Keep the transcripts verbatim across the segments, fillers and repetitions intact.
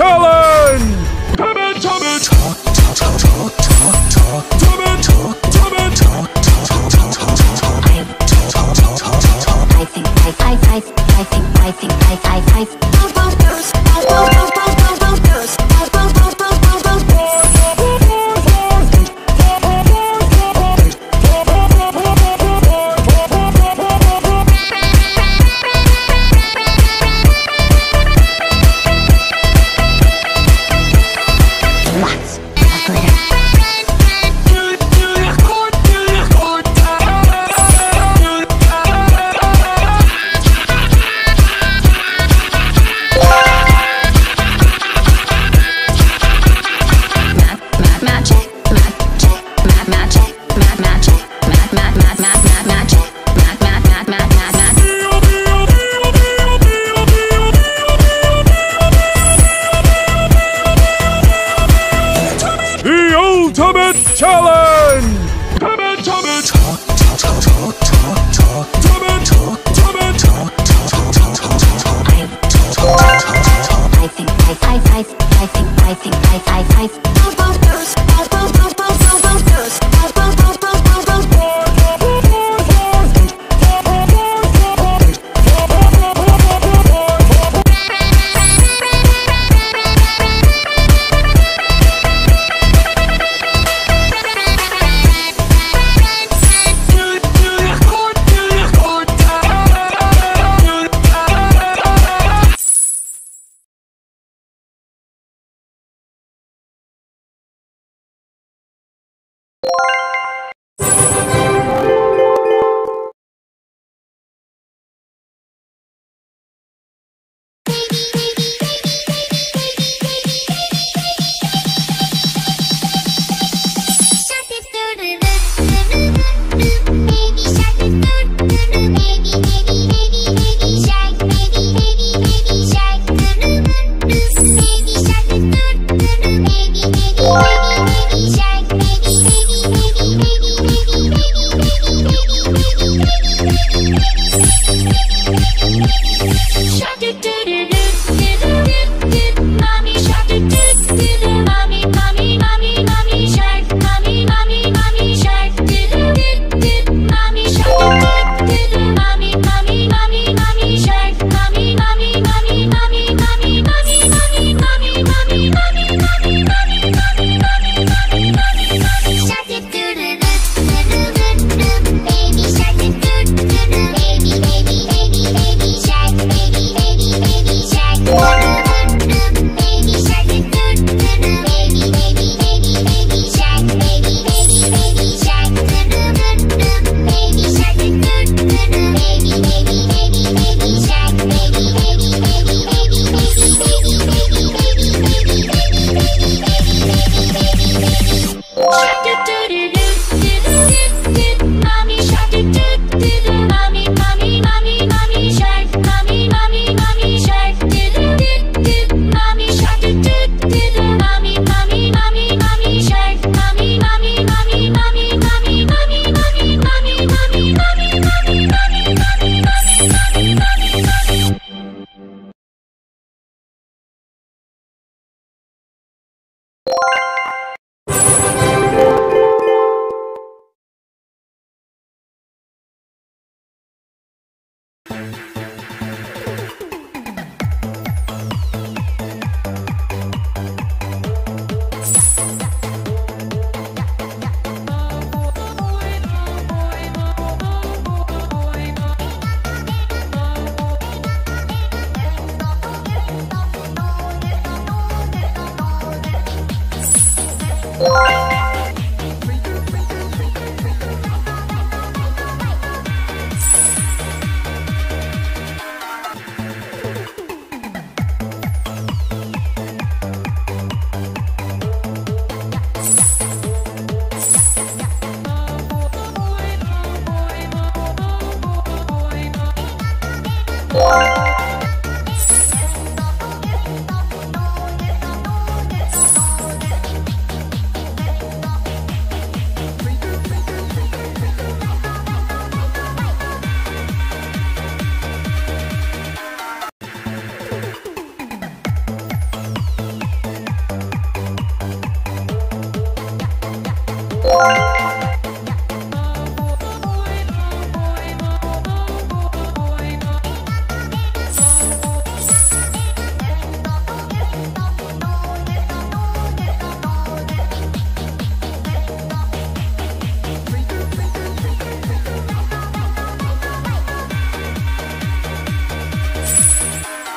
challenge! What?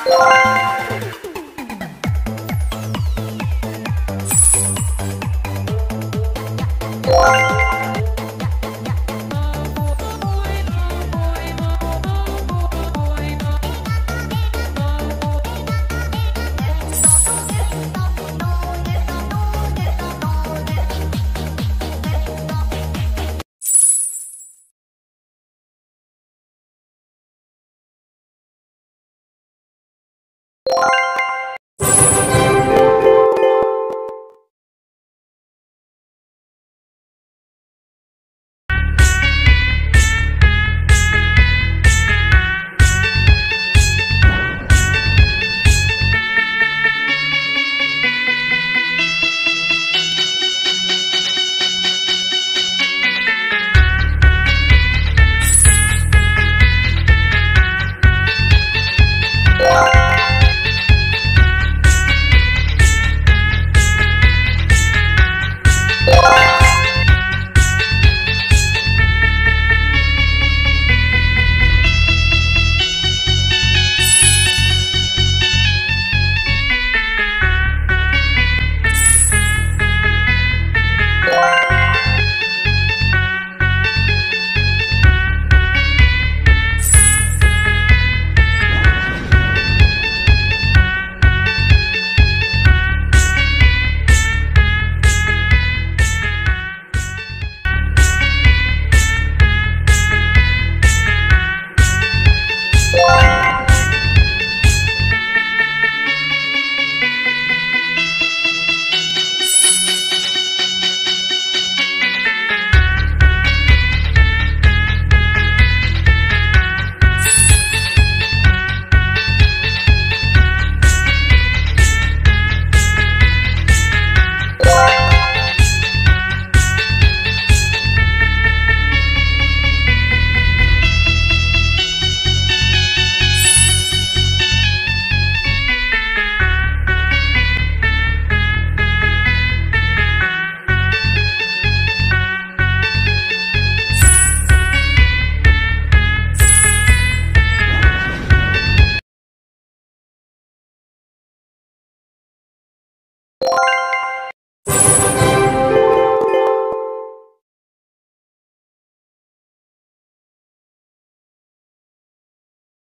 Bye.